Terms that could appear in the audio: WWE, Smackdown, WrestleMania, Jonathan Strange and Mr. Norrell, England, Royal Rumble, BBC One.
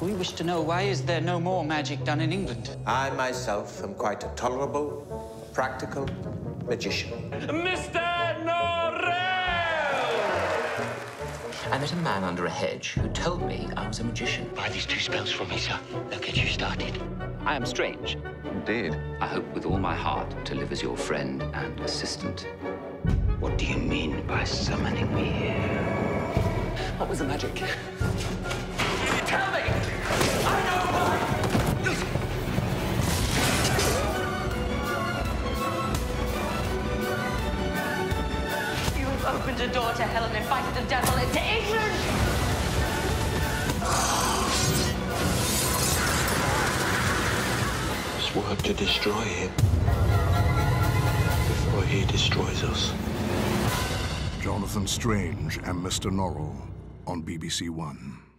We wish to know, why is there no more magic done in England? I myself am quite a tolerable, practical magician. Mr. Norrell! I met a man under a hedge who told me I was a magician. Buy these two spells from me, sir. They'll get you started. I am Strange. Indeed. I hope with all my heart to live as your friend and assistant. What do you mean by summoning me here? What was the magic? Tell me! I know why! You have opened a door to hell and invited the devil into England! I swore to destroy him before he destroys us. Jonathan Strange and Mr. Norrell on BBC One.